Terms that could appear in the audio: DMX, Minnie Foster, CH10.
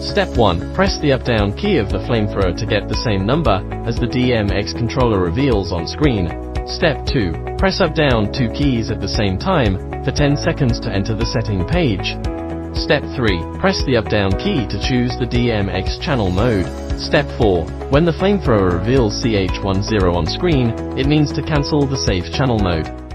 Step 1. Press the up-down key of the flamethrower to get the same number as the DMX controller reveals on screen. Step 2. Press up-down two keys at the same time for 10 seconds to enter the setting page. Step 3. Press the up-down key to choose the DMX channel mode. Step 4. When the flamethrower reveals CH10 on screen, it means to cancel the safe channel mode.